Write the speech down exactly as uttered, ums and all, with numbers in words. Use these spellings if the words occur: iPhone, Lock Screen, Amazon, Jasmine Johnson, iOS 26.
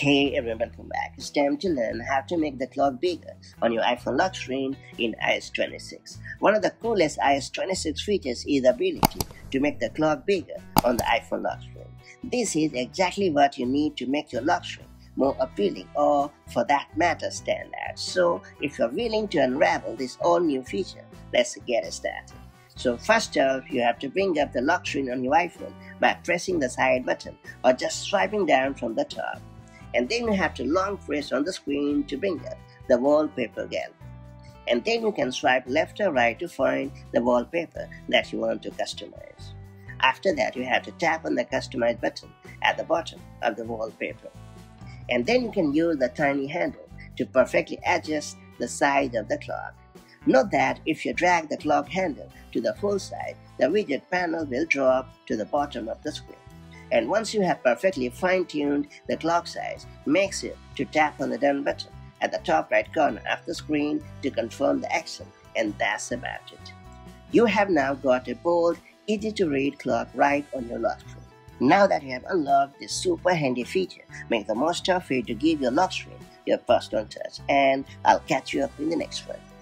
Hey everyone, welcome back. It's time to learn how to make the clock bigger on your iPhone lock screen in i O S twenty-six. One of the coolest i O S twenty-six features is the ability to make the clock bigger on the iPhone lock screen. This is exactly what you need to make your lock screen more appealing, or for that matter, stand out. So if you're willing to unravel this all new feature, let's get started. So first off, you have to bring up the lock screen on your iPhone by pressing the side button or just swiping down from the top. And then you have to long press on the screen to bring up the wallpaper gallery. And then you can swipe left or right to find the wallpaper that you want to customize. After that, you have to tap on the customize button at the bottom of the wallpaper. And then you can use the tiny handle to perfectly adjust the size of the clock. Note that if you drag the clock handle to the full side, the widget panel will drop to the bottom of the screen. And once you have perfectly fine-tuned the clock size, make sure to tap on the done button at the top right corner of the screen to confirm the action, and that's about it. You have now got a bold, easy-to-read clock right on your lock screen. Now that you have unlocked this super handy feature, make the most of it to give your lock screen your personal touch, and I'll catch you up in the next one.